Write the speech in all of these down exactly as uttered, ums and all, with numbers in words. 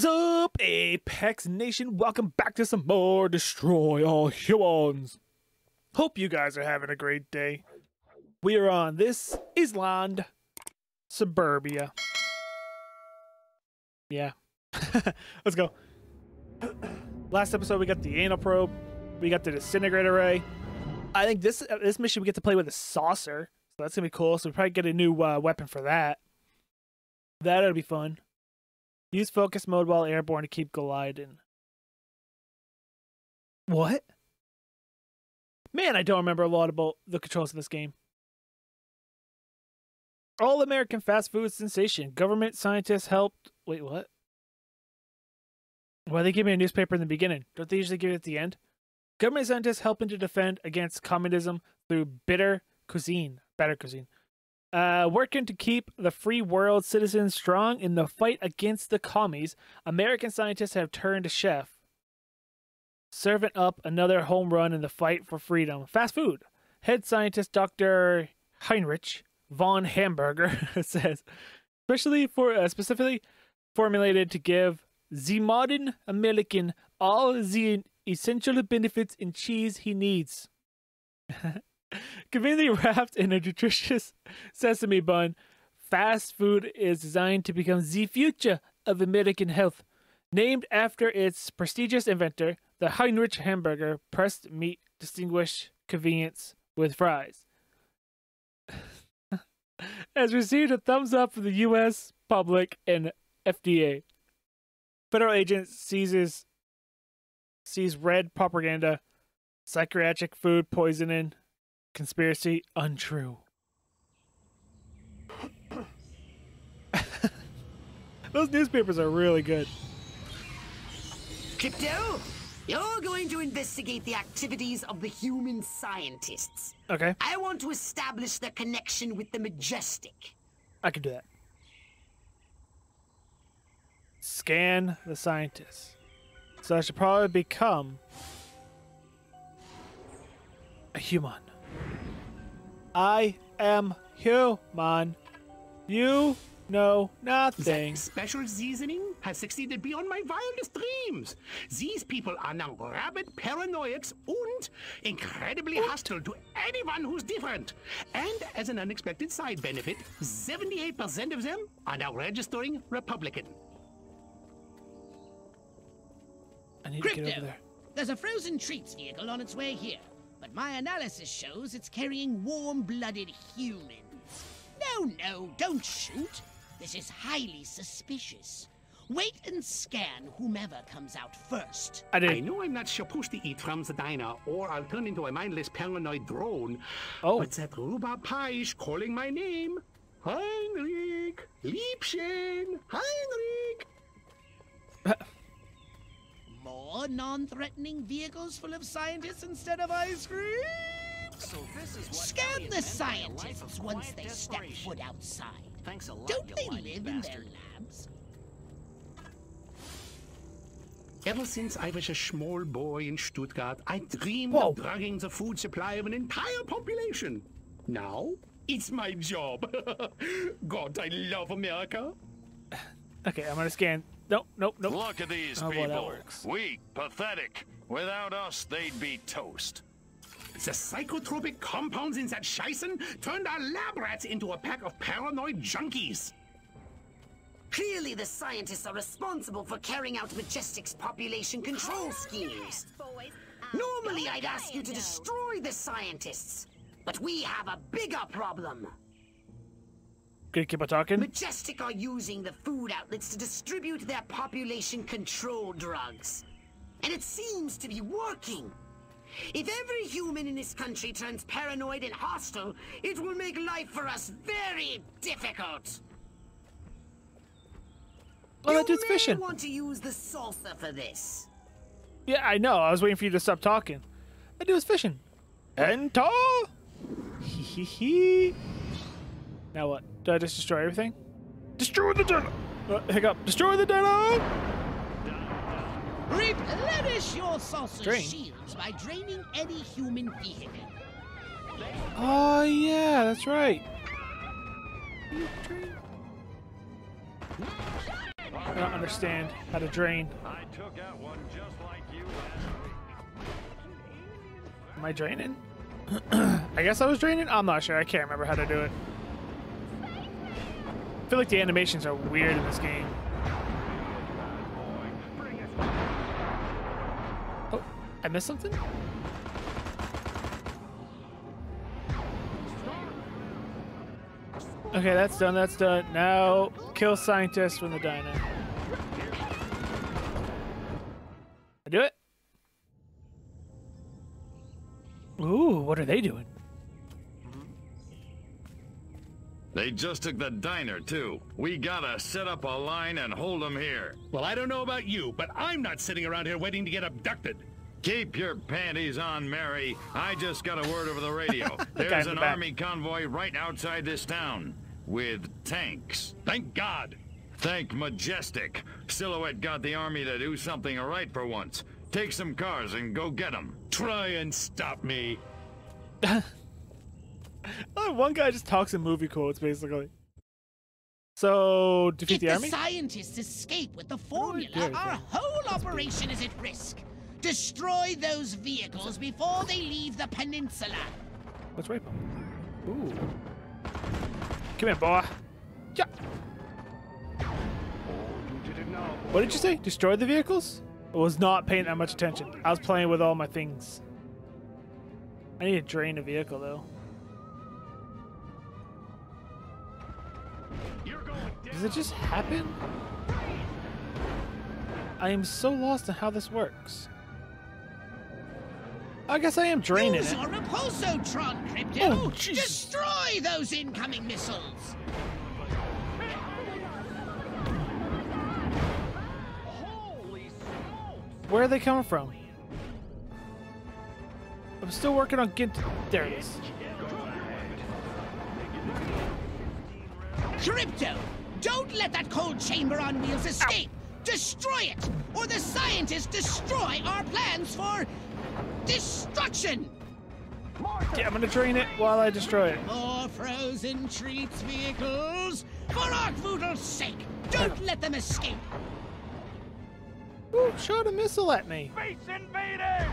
is up, Apex Nation? Welcome back to some more Destroy All Humans. Hope you guys are having a great day. We are on this Island Suburbia. Yeah. Let's go. Last episode we got the Anal Probe. We got the Disintegrator Ray. I think this this mission we get to play with a Saucer. So that's going to be cool. So we probably get a new uh, weapon for that. That'll be fun. Use focus mode while airborne to keep gliding. What? Man, I don't remember a lot about the controls of this game. All-American fast food sensation. Government scientists helped... Wait, what? Why they give me a newspaper in the beginning? Don't they usually give it at the end? Government scientists helping to defend against communism through bitter cuisine. Better cuisine. Uh, working to keep the free world citizens strong in the fight against the commies, American scientists have turned chef, serving up another home run in the fight for freedom. Fast food. Head scientist Doctor Heinrich von Hamburger says, especially for uh, specifically formulated to give Zymodon American all the essential benefits and cheese he needs. Conveniently wrapped in a nutritious sesame bun, fast food is designed to become the future of American health. Named after its prestigious inventor, the Heinrich Hamburger pressed meat distinguished convenience with fries. Has received a thumbs up from the U S public and F D A. Federal agent seizes, sees red propaganda, psychiatric food poisoning, conspiracy untrue. Those newspapers are really good. Crypto, you're going to investigate the activities of the human scientists. Okay. I want to establish their connection with the Majestic. I can do that. Scan the scientists. So I should probably become a human. I am human. You know nothing. That special seasoning has succeeded beyond my wildest dreams. These people are now rabid paranoiacs and incredibly und. hostile to anyone who's different. And as an unexpected side benefit, seventy-eight percent of them are now registering Republican. I need Crypto. to get over there. There's a frozen treats vehicle on its way here. But my analysis shows it's carrying warm-blooded humans. No, no, don't shoot. This is highly suspicious. Wait and scan whomever comes out first. I, I know I'm not supposed to eat from the diner, or I'll turn into a mindless paranoid drone. Oh. But that rhubarb pie is calling my name. Heinrich! Liebchen! Heinrich! More non-threatening vehicles full of scientists instead of ice cream? So this is what Scan the scientists once they step foot outside. Thanks a lot, Don't they live bastard. in their labs? Ever since I was a small boy in Stuttgart, I dreamed Whoa. of drugging the food supply of an entire population. Now, it's my job. God, I love America. Okay, I'm gonna scan. Nope, nope, nope. Look at these oh, people. Boy, weak, pathetic. Without us, they'd be toast. The psychotropic compounds in that Scheissen turned our lab rats into a pack of paranoid junkies. Clearly, the scientists are responsible for carrying out Majestic's population control schemes. Normally, I'd ask you to destroy the scientists, but we have a bigger problem. Can you keep on talking? Majestic are using the food outlets to distribute their population control drugs. And it seems to be working. If every human in this country turns paranoid and hostile, it will make life for us very difficult. Oh, that dude's fishing. You may want to use the saucer for this. Yeah, I know. I was waiting for you to stop talking. That dude's fishing. Enter! Hee hee hee. Now what? Did I just destroy everything? Destroy the dino! Uh, hiccup. Destroy the dino! Replenish your saucer Drain. shields by draining any human vehicle. Oh, yeah, that's right. I don't understand how to drain. I took out one just like you last. Am I draining? I guess I was draining? I'm not sure. I can't remember how to do it. I feel like the animations are weird in this game. Oh, I missed something? Okay, that's done, that's done. Now, kill scientists from the diner. I do it? Ooh, what are they doing? They just took the diner, too. We gotta set up a line and hold them here. Well, I don't know about you, but I'm not sitting around here waiting to get abducted. Keep your panties on, Mary. I just got a word over the radio. There's an army convoy right outside this town. With tanks. Thank God. Thank Majestic. Silhouette got the army to do something right for once. Take some cars and go get them. Try and stop me. Oh, one guy just talks in movie quotes, basically. So, defeat if the army? If the scientists escape with the formula, oh, our whole operation is at risk. Destroy those vehicles before they leave the peninsula. Let's rape them. Ooh. Come here, boy. Yeah. What did you say? Destroy the vehicles? I was not paying that much attention. I was playing with all my things. I need to drain a vehicle, though. Does it just happen? I am so lost in how this works. I guess I am draining. Use it. Use your repulsotron, Crypto! Oh, destroy those incoming missiles! Where are they coming from? I'm still working on getting... There it is. Crypto! Don't let that cold chamber on wheels escape! Ow. Destroy it! Or the scientists destroy our plans for... destruction! Yeah, I'm gonna drain it while I destroy it. More frozen treats, vehicles! For Arkvoodle's sake! Don't Ow. Let them escape! Ooh, shot a missile at me! Space invaders!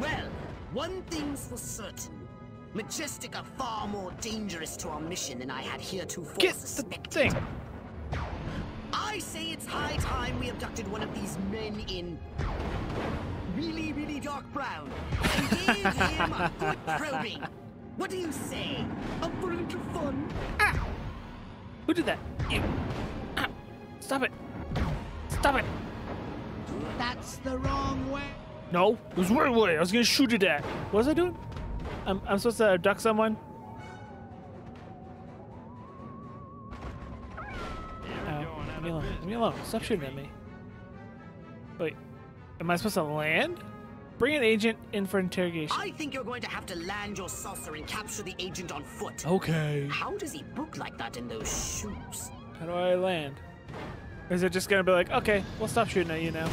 Well, one thing's for certain. Majestic are far more dangerous to our mission than I had heretofore Get suspected. The thing. I say it's high time we abducted one of these men in really, really dark brown and gave him a good probing. What do you say? Up for a little fun? Ow! Who did that? Ew. Ow. Stop it! Stop it! That's the wrong way. No, it was the right way. I was gonna shoot it at. What was I doing? I'm, I'm supposed to abduct someone? Uh, leave me alone. Leave me alone. Stop shooting at me. Wait. Am I supposed to land? Bring an agent in for interrogation. I think you're going to have to land your saucer and capture the agent on foot. Okay. How does he book like that in those shoes? How do I land? Is it just going to be like, okay, we'll stop shooting at you now?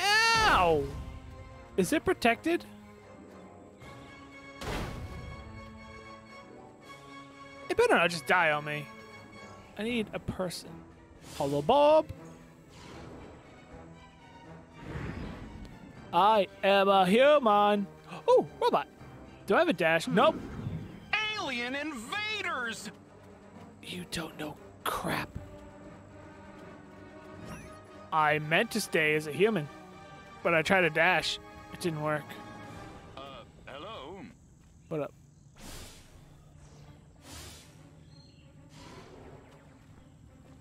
Ow! Is it protected? It better not just die on me. I need a person. Hello, Bob. I am a human. Oh, robot. Do I have a dash? Hmm. Nope. Alien invaders. You don't know crap. I meant to stay as a human, but I tried to dash. It didn't work. Uh, hello. What up?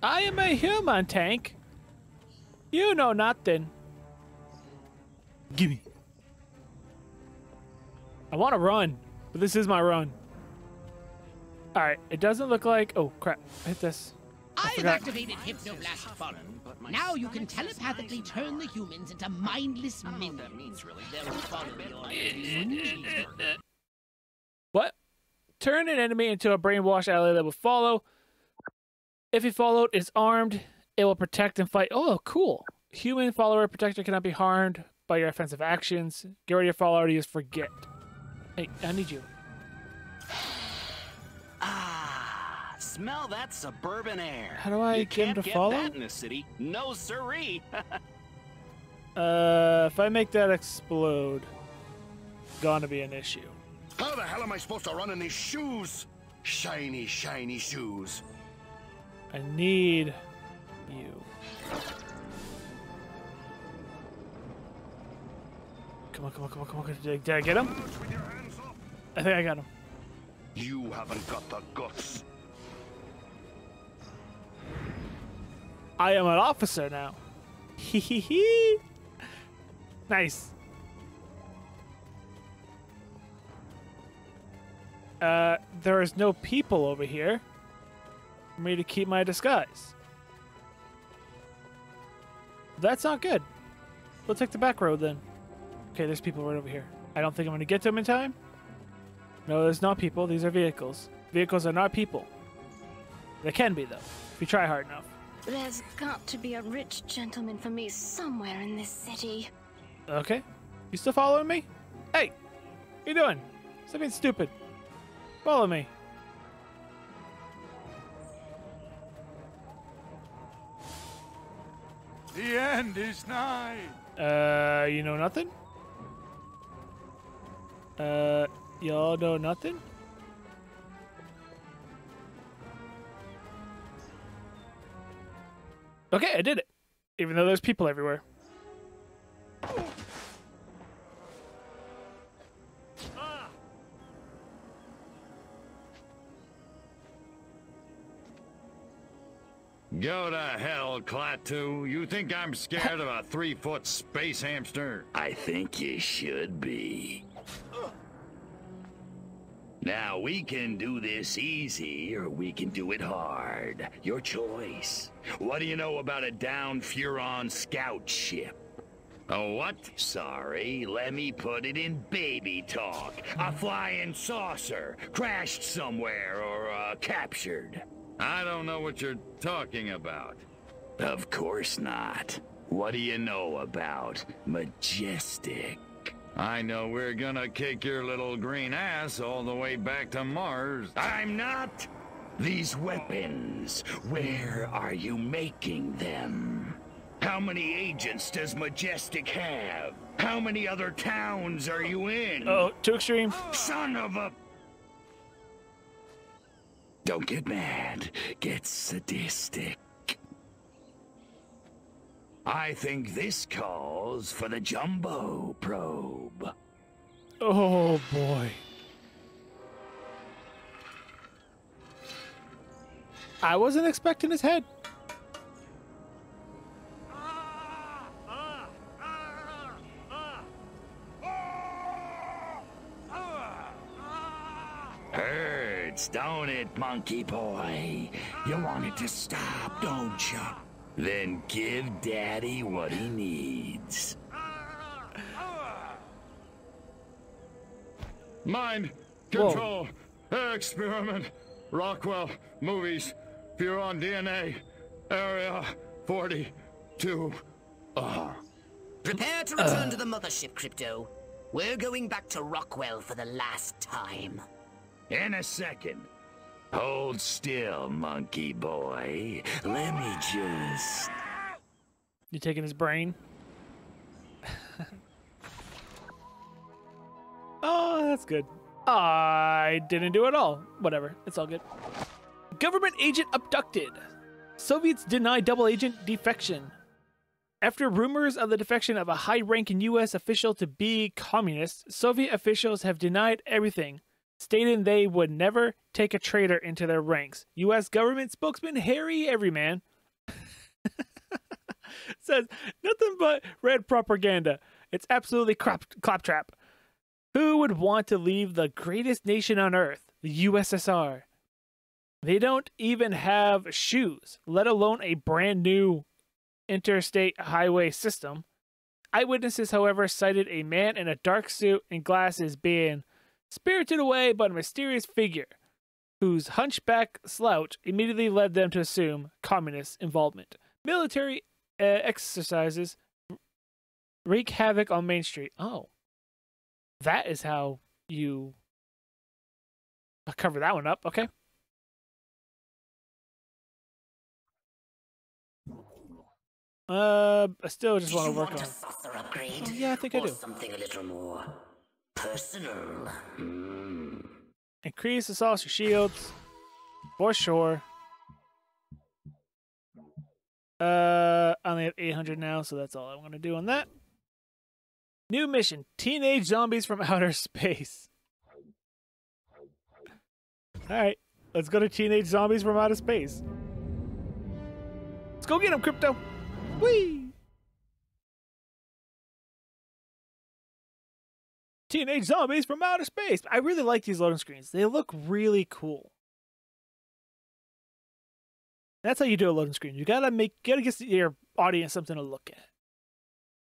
I am a human, Tank. You know nothing. Gimme. I want to run, but this is my run. Alright, it doesn't look like... Oh, crap. I hit this. I I've activated Hypnoblast Furon. Now you can telepathically turn the humans into mindless minions. That means really they'll follow your What? Turn an enemy into a brainwashed ally that will follow... If he followed is armed, it will protect and fight. Oh, cool. Human follower protector cannot be harmed by your offensive actions. Get rid of your follower to use forget. Hey, I need you. Ah, Smell that suburban air. How do I get him to follow? You can't get that in the city. No siree. uh, if I make that explode, gonna be an issue. How the hell am I supposed to run in these shoes? Shiny, shiny shoes. I need you. Come on, come on, come on, come on. Did I get him? I think I got him. You haven't got the guts. I am an officer now. Hee hee hee. Nice. Uh, there is no people over here for me to keep my disguise. That's not good. We'll take the back road then. Okay, there's people right over here. I don't think I'm going to get to them in time. No, there's not people. These are vehicles. Vehicles are not people. They can be, though, if you try hard enough. There's got to be a rich gentleman for me somewhere in this city. Okay. You still following me? Hey! What are you doing? Stop being stupid. Follow me. The end is nigh. Uh, you know nothing? Uh, y'all know nothing? Okay, I did it. Even though there's people everywhere. Go to hell, Klaatu. You think I'm scared of a three-foot space hamster? I think you should be. Now, we can do this easy, or we can do it hard. Your choice. What do you know about a downed Furon scout ship? A what? Sorry, let me put it in baby talk. A flying saucer, crashed somewhere, or uh, captured. I don't know what you're talking about. Of course not. What do you know about Majestic? I know we're gonna kick your little green ass all the way back to Mars. I'm not! These weapons, where are you making them? How many agents does Majestic have? How many other towns are you in? Oh, too extreme. Son of a... Don't get mad, get sadistic. I think this calls for the jumbo probe. Oh boy. I wasn't expecting his head. Don't it, monkey boy? You want it to stop, don't you? Then give Daddy what he needs. Mind control. Whoa. Experiment. Rockwell movies. Furon D N A. Area forty-two. Uh. Prepare to return uh. to the mothership, Crypto. We're going back to Rockwell for the last time. In a second. Hold still, monkey boy. Let me just... You taking his brain? Oh, that's good. I didn't do it all. Whatever. It's all good. Government agent abducted. Soviets deny double agent defection. After rumors of the defection of a high-ranking U S official to be communist, Soviet officials have denied everything, stating they would never take a traitor into their ranks. U S government spokesman Harry Everyman says, nothing but red propaganda. It's absolutely crap, claptrap. Who would want to leave the greatest nation on earth, the U S S R? They don't even have shoes, let alone a brand new interstate highway system. Eyewitnesses, however, cited a man in a dark suit and glasses being spirited away by a mysterious figure whose hunchback slouch immediately led them to assume communist involvement. Military uh, exercises wreak havoc on Main Street. Oh, that is how you... I'll cover that one up. Okay. Uh, I still just want to work on. Saucer upgrade? Oh, yeah, I think I do. Something a little more personal. Mm. Increase the saucer shields for sure. Uh, I only have eight hundred now, so that's all I'm gonna do on that. New mission: Teenage Zombies from Outer Space. All right, let's go to Teenage Zombies from Outer Space. Let's go get them, Crypto. Whee! Teenage Zombies from Outer Space. I really like these loading screens. They look really cool. That's how you do a loading screen. You gotta make, you gotta get your audience something to look at.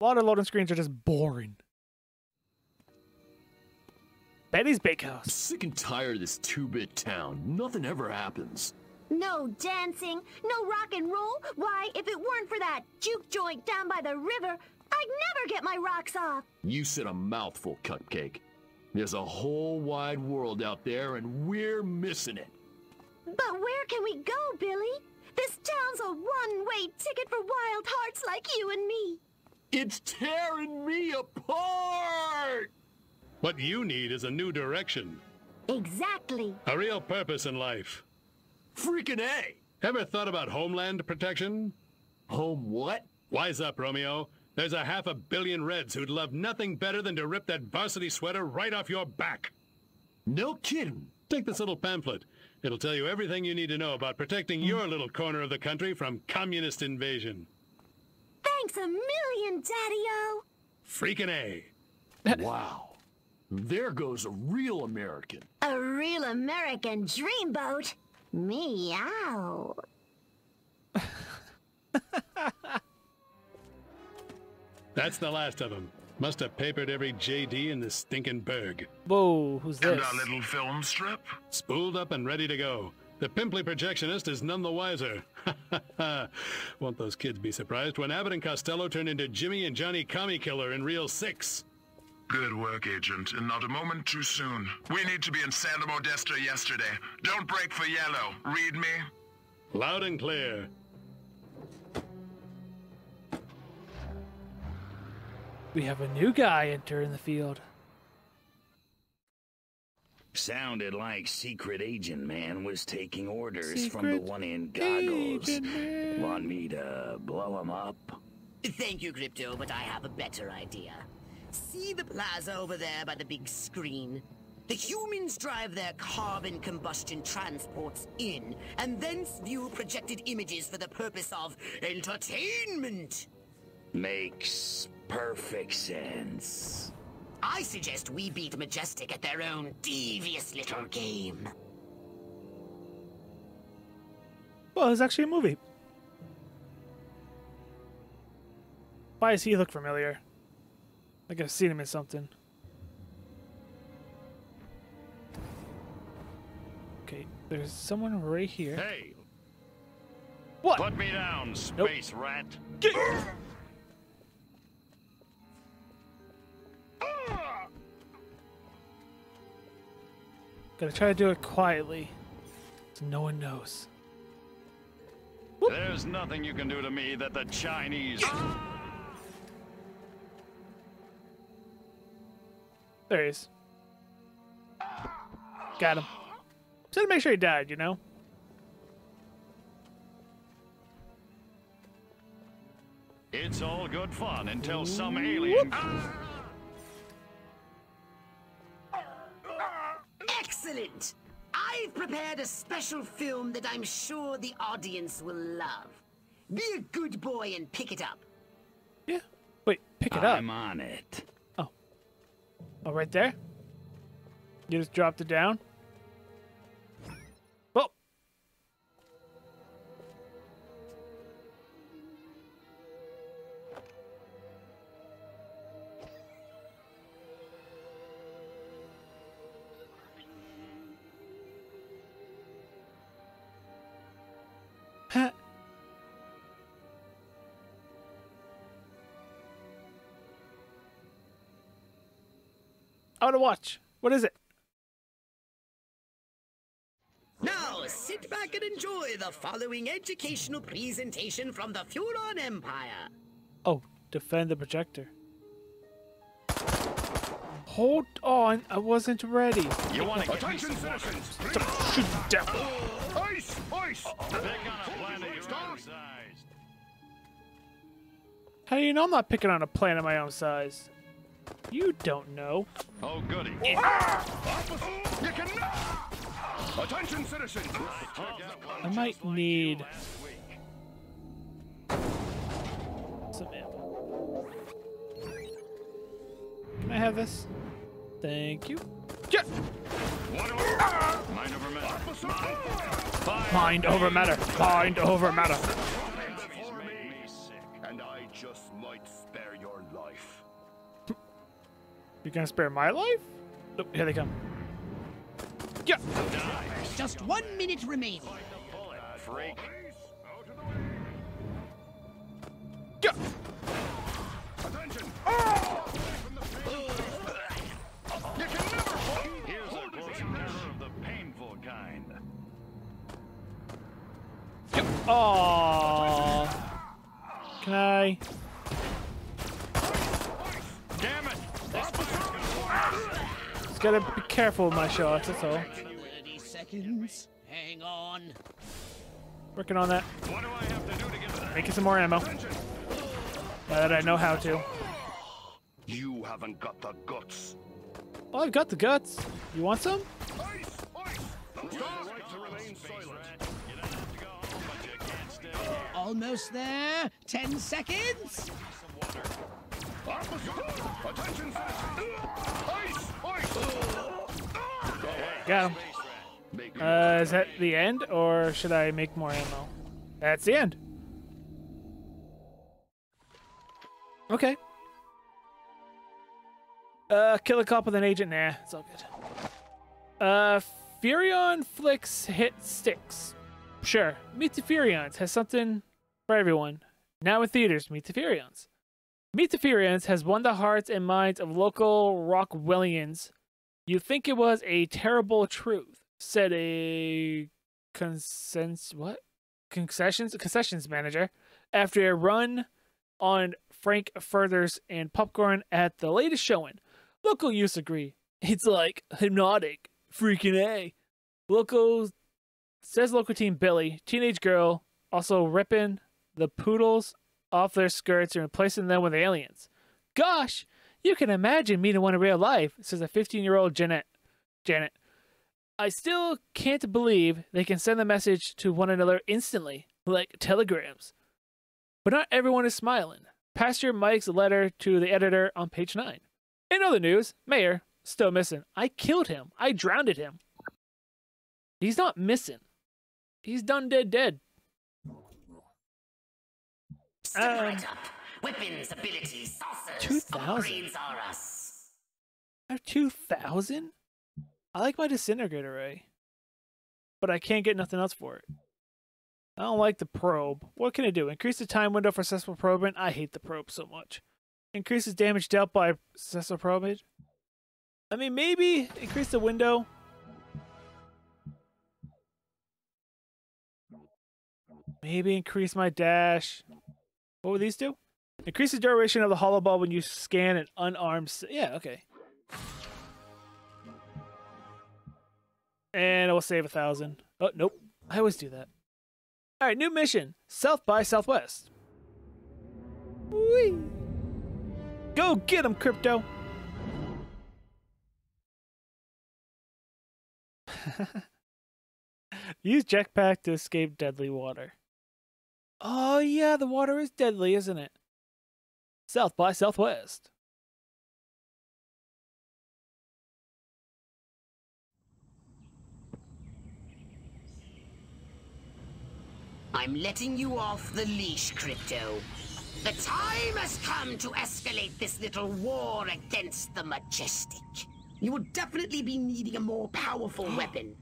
A lot of loading screens are just boring. Betty's Bakehouse. I'm sick and tired of this two-bit town. Nothing ever happens. No dancing, no rock and roll. Why, if it weren't for that juke joint down by the river, I'd never get my rocks off. You said a mouthful, Cupcake. There's a whole wide world out there, and we're missing it. But where can we go, Billy? This town's a one-way ticket for wild hearts like you and me. It's tearing me apart! What you need is a new direction. Exactly. A real purpose in life. Freaking A! Ever thought about homeland protection? Home what? Wise up, Romeo. There's a half a billion Reds who'd love nothing better than to rip that varsity sweater right off your back. No kidding. Take this little pamphlet. It'll tell you everything you need to know about protecting your little corner of the country from communist invasion. Thanks a million, Daddy-O! Freakin' A. Wow. There goes a real American. A real American dreamboat? Meow. That's the last of them. Must have papered every J D in this stinking burg. Whoa, who's this? And our little film strip? Spooled up and ready to go. The pimply projectionist is none the wiser. Won't those kids be surprised when Abbott and Costello turn into Jimmy and Johnny Commie Killer in Reel six? Good work, Agent, and not a moment too soon. We need to be in Santa Modesta yesterday. Don't break for yellow. Read me? Loud and clear. We have a new guy entering the field. Sounded like Secret Agent Man was taking orders Secret from the one in goggles. Want me to blow him up? Thank you, Crypto, but I have a better idea. See the plaza over there by the big screen? The humans drive their carbon combustion transports in, and thence view projected images for the purpose of entertainment. Makes perfect sense. I suggest we beat Majestic at their own devious little game. Well, it's actually a movie. Why does he look familiar? Like I've seen him in something. Okay, there's someone right here. Hey! What? Put me down, space nope. rat. Get Gotta try to do it quietly, so no one knows. Whoop. There's nothing you can do to me that the Chinese... There he is. Got him. Just had to make sure he died, you know? It's all good fun until some alien... Excellent! I've prepared a special film that I'm sure the audience will love. Be a good boy and pick it up. Yeah. Wait, pick it I'm up? I'm on it. Oh. Oh, right there? You just dropped it down? Whoa! I want to watch. What is it? Now, sit sit back and enjoy the following educational presentation from the Furon Empire. Oh, defend the projector. Hold on, I wasn't ready. You want to attention, citizens? Shoot the devil! Ice, ice! They're gonna planet your own size. How do you know I'm not picking on a planet my own size? You don't know. Oh goody! Ah! You cannot! Attention, citizens! I might need some ammo. Can I have this? Thank you. Yeah. Mind over matter. Mind over matter. Mind over matter. And I just might spare your life. You're gonna spare my life? Nope. Here they come. Yeah. Just one minute remaining. Yeah. Attention. Oh! You can never Here's a gross error of the painful kind. Yep. Aww. Okay. Damn it! Just gotta be careful with my shots. That's all. thirty seconds. Hang on. Working on that. What do I have to do to get that? Making some more ammo. Now that I know how to. You haven't got the guts. Oh, I've got the guts. You want some? Ice, ice. You have the right to remain silent. You don't have to go home, but you can't stay here. Almost there. Ten seconds. Attention, ice, ice. Got him. Uh, is that the end, or should I make more ammo? That's the end. Okay. Uh, kill a cop with an agent? Nah, it's all good. Uh, Furion flicks hit sticks. Sure. Meet the Furons has something for everyone. Now in theaters, Meet the Furons. Meet the Furons has won the hearts and minds of local Rockwellians. You think it was a terrible truth, said a consens what? Concessions concessions manager after a run on Frank Furthers and popcorn at the latest showing. Local youths agree. It's like hypnotic. Freaking A. Local says local team Billy, teenage girl, also ripping the poodles off their skirts and replacing them with aliens. Gosh, you can imagine meeting one in real life, says a fifteen-year-old Janet. Janet. I still can't believe they can send the message to one another instantly, like telegrams. But not everyone is smiling. Pastor Mike's letter to the editor on page nine. In other news, Mayor, still missing. I killed him. I drowned him. He's not missing. He's done dead dead. Step um, right up. Weapons, abilities, saucers, upgrades are us. I have two thousand? I like my disintegrator ray. But I can't get nothing else for it. I don't like the probe. What can it do? Increase the time window for successful probing? I hate the probe so much. Increases damage dealt by successful probing. I mean, maybe increase the window. Maybe increase my dash. What would these do? Increase the duration of the hollow ball when you scan an unarmed. Yeah, okay. And I will save a thousand. Oh, nope. I always do that. All right, new mission. South by Southwest. Whee! Go get him, Crypto! Use jetpack to escape deadly water. Oh yeah, the water is deadly, isn't it? South by Southwest. I'm letting you off the leash, Crypto. The time has come to escalate this little war against the Majestic. You will definitely be needing a more powerful weapon.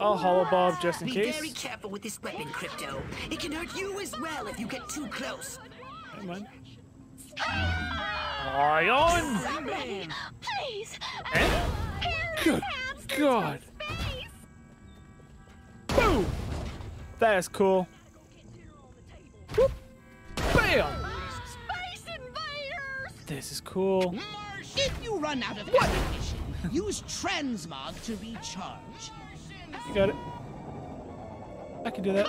I'll hollow bob just in case. Be very careful with this weapon, Crypto. It can hurt you as well if you get too close. Never mind. Ion! Please! Good God! That is cool. Whoop. Bam! Space invaders! This is cool. Marsh, if you run out of ammunition, use transmog to recharge. You got it. I can do that.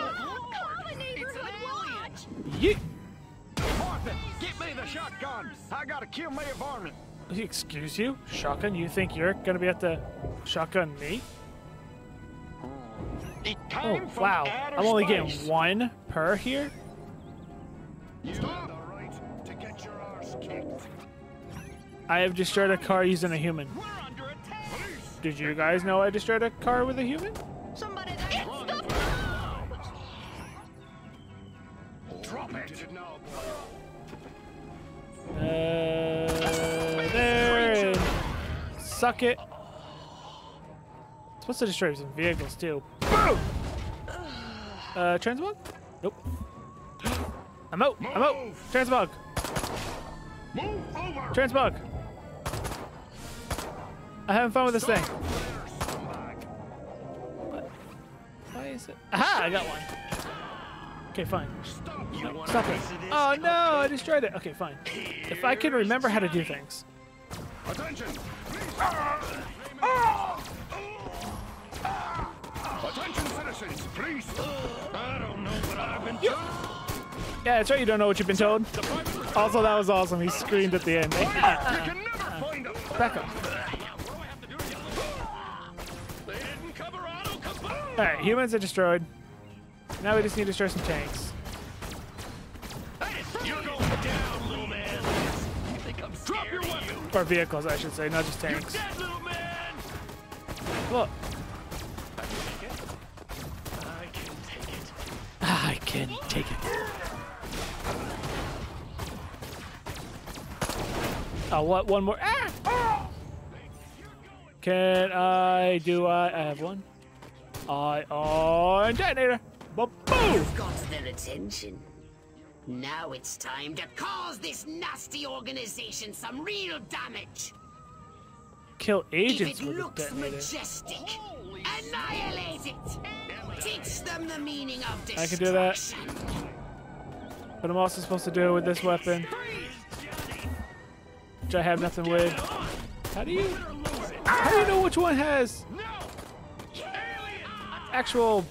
Yeah. Martha, get me the shotgun. I gotta kill my varmint. Excuse you? Shotgun? You think you're gonna be at the shotgun me? It came oh, wow. I'm only space. Getting one per here. You have the right to get your arse kicked. I have destroyed a car using a human. We're under attack. Did you guys know I destroyed a car with a human? Somebody there. It's the bomb. Drop it. Uh, there. Suck it. It's supposed to destroy some vehicles too. Boom. Uh, transmog? Nope. I'm out. Move. I'm out. Transmog. Move over. Transmog. I'm having fun with this thing. What? Why is it? Aha! I got one. Okay, fine. No, stop it. Oh no! I destroyed it. Okay, fine. If I can remember how to do things. Attention! Attention, citizens, please. I don't know what I've been told. Yeah, that's right. You don't know what you've been told. Also, that was awesome. He screamed at the end. Like, ah, you can never ah, find ah. Them. Back up. Alright, humans are destroyed. Now we just need to destroy some tanks. You're going down, little man. You think I'm Drop your weapon. Or vehicles, I should say, not just tanks. You're dead, little man. Look. I can take it. I can take it. I can take it. Oh, what? One more. Ah! Oh! Can I? Do I? I have one. I on detonator. Boom! You've got their attention. Now it's time to cause this nasty organization some real damage. Kill agents with a detonator. If it looks majestic, annihilate it. Teach them the meaning of destruction. I can do that. But I'm also supposed to do it with this weapon, which I have nothing with. How do you? How do you know which one has? Actual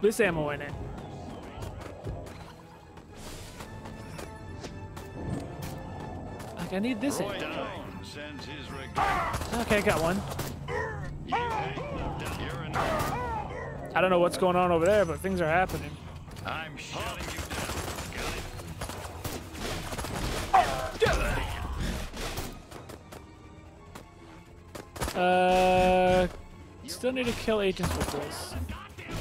this ammo in it. Like I need this ammo. Okay, I got one. I don't know what's going on over there, but things are happening. I'm shutting you down. Uh Still need to kill agents with this.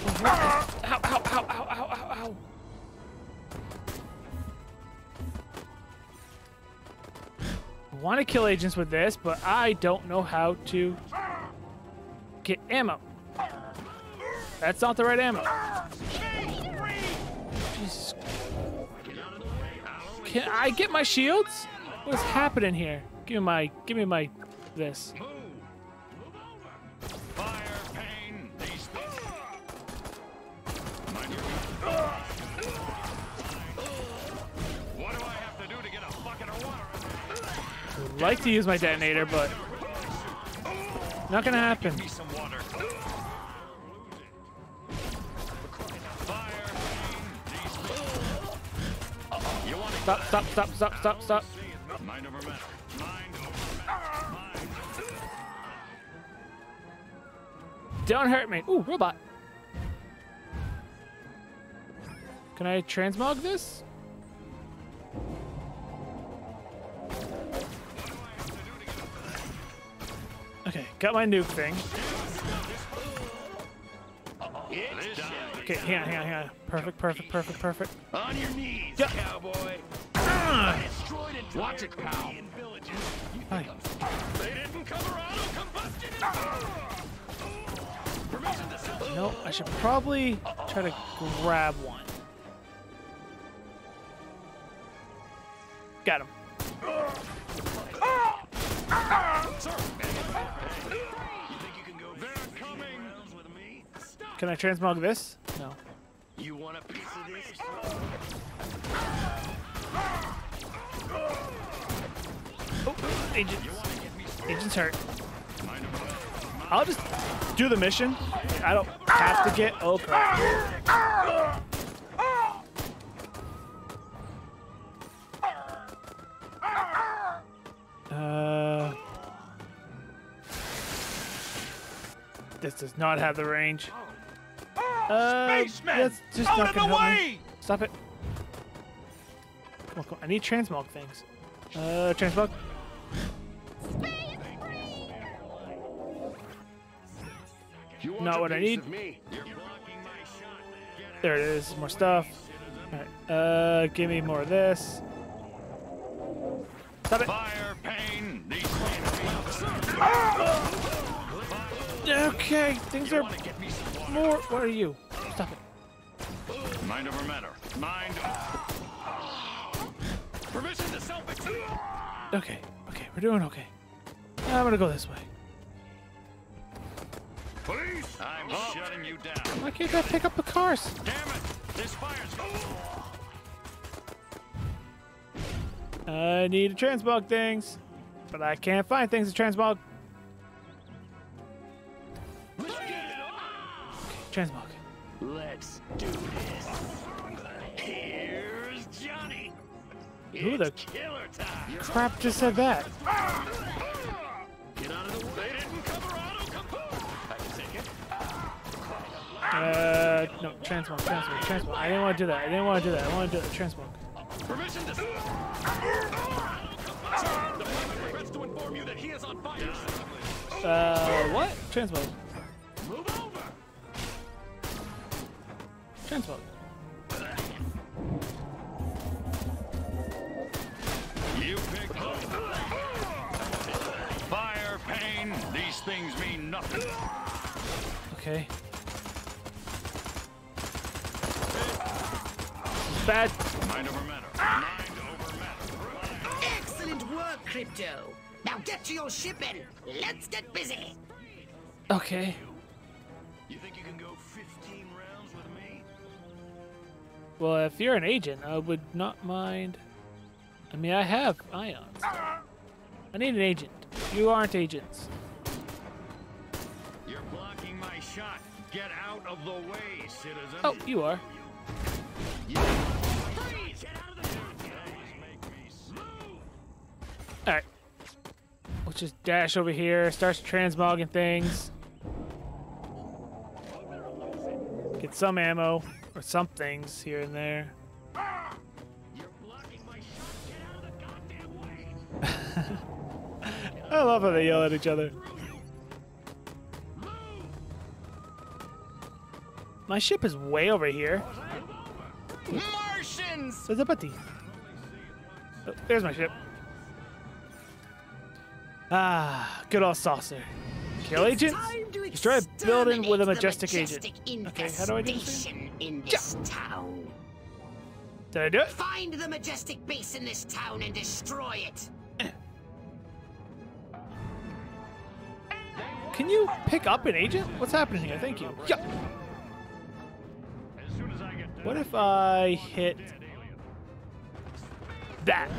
Oh, ow, ow, ow, ow, ow, ow, ow. I want to kill agents with this, but I don't know how to get ammo. That's not the right ammo. Jesus. Can I get my shields? What's happening here? Give me my, give me my, this. Like to use my detonator, but not gonna happen. Stop! Stop! Stop! Stop! Stop! Stop! Don't hurt me. Ooh, robot. Can I transmog this? Okay, got my nuke thing. Okay, hang on, hang on, hang on. Perfect, perfect, perfect, perfect. On your knees, yeah. Cowboy. Uh. Watch it, pal. Hi. They didn't Colorado combustion. Uh. No, I should probably try to grab one. Got him. Uh. Uh. Can I transmog this? No. Oh, oh, agent. Agent's hurt. I'll just do the mission. I don't have to get open. Uh, this does not have the range. Uh, Spaceman, just out of the way! Stop it. Come on, come on. I need transmog things. Uh, transmog. Not what I need. There it is. More stuff. All right. Uh, give me more of this. Stop it. Fire, pain, these ah! Okay, things are more. What are you? Stop it. Mind over matter. Mind. Permission to self-examine. Okay. Okay. We're doing okay. I'm gonna go this way. Police! I'm oh. shutting you down. Why can't I pick up the cars? Damn it! This fire's going. I need to transmog things, but I can't find things to transmog. Let's get it on. Okay, transmog. Let's do this. Here's Johnny. Who the killer time. Crap just said that? Get out of the way. They didn't cover up. Uh, no, transmog, transmog, transmog. I didn't want to do that. I didn't want to do that. I want to do it. Transmog. Permission to. Uh, what? Transmog. Move over. Transmog. You pick up. Fire, pain. These things mean nothing. Okay. Bad. Mind over matter. Ah. Mind over matter. Excellent work, Crypto. Now get to your ship and let's get busy. Okay. You think you can go fifteen rounds with me? Well, if you're an agent, I would not mind. I mean, I have ions. Ah. I need an agent. You aren't agents. You're blocking my shot. Get out of the way, citizen. Oh, you are. Yeah. Alright. We'll just dash over here, starts transmogging things. Get some ammo or some things here and there. You're blocking my shot. Get out of the goddamn way. I love how they yell at each other. My ship is way over here. Martians! What's up, buddy? Oh, there's my ship. Ah, good old Saucer. Kill it's agents. Destroy a building with a majestic, majestic agent. Okay, how do I do this? In this yeah. town. Did I do it? Find the majestic base in this town and destroy it. Can you pick up an agent? What's happening here? Thank you. Yeah. What if I hit that?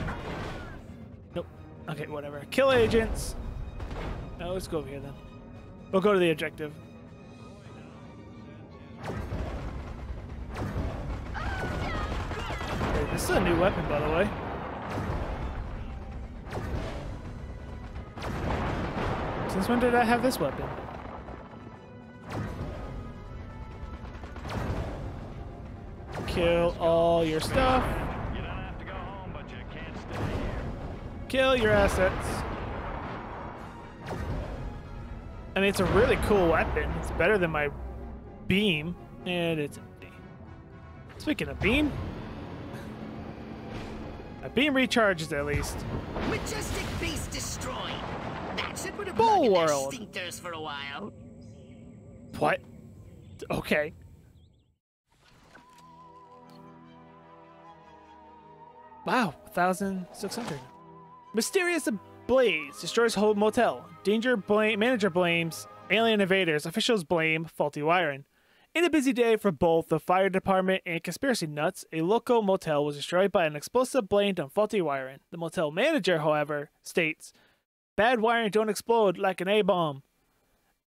Nope. Okay, whatever. Kill agents. No, let's go over here then. We'll go to the objective. Okay, this is a new weapon, by the way. Since when did I have this weapon? Kill all your stuff. You don't have to go home, but you can't stay here. Kill your assets. I mean, it's a really cool weapon. It's better than my beam, and it's empty. Speaking of beam, a beam recharges at least. Majestic base destroyed. That should put a bug in their stinkers for a while. What? Okay. Wow, one thousand six hundred. Mysterious Blaze destroys whole motel. Danger blame, manager blames. Alien invaders. Officials blame faulty wiring. In a busy day for both the fire department and conspiracy nuts, a local motel was destroyed by an explosive blamed on faulty wiring. The motel manager, however, states, "Bad wiring don't explode like an A-bomb."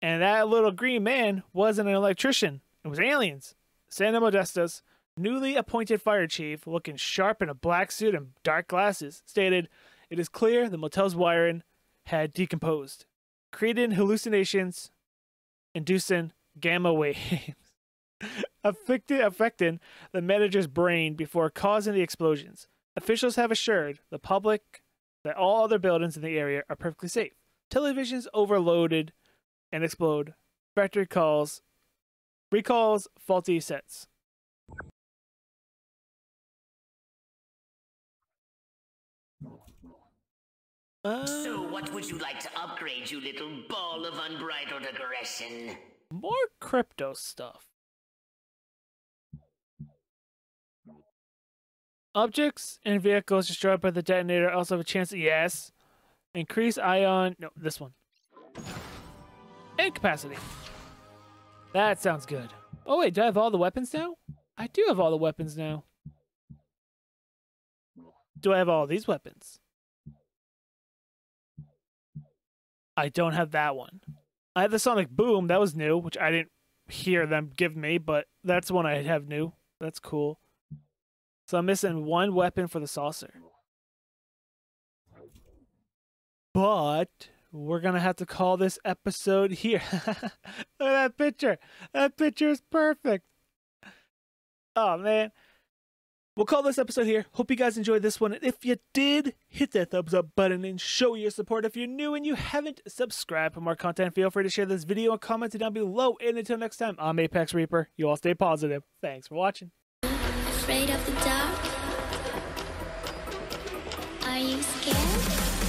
And that little green man wasn't an electrician. It was aliens. Santa Modesta's newly appointed fire chief, looking sharp in a black suit and dark glasses, stated, "It is clear the motel's wiring had decomposed, creating hallucinations, inducing gamma waves. Affected, affecting the manager's brain before causing the explosions. Officials have assured the public that all other buildings in the area are perfectly safe. Televisions overloaded and explode. Factory calls recalls faulty sets." Uh, so what would you like to upgrade, you little ball of unbridled aggression? More crypto stuff. Objects and vehicles destroyed by the detonator also have a chance to, yes, increase ion, no, this one. And capacity. That sounds good. Oh wait, do I have all the weapons now? I do have all the weapons now. Do I have all these weapons? I don't have that one. I have the Sonic Boom, that was new, which I didn't hear them give me, but that's one I have new. That's cool. So I'm missing one weapon for the saucer. But we're going to have to call this episode here. Look at that picture. That picture is perfect. Oh, man. We'll call this episode here. Hope you guys enjoyed this one. And if you did, hit that thumbs up button and show your support. If you're new and you haven't subscribed for more content, feel free to share this video and comment it down below. And until next time, I'm Apex Reaper. You all stay positive. Thanks for watching. Afraid of the dark? Are you scared?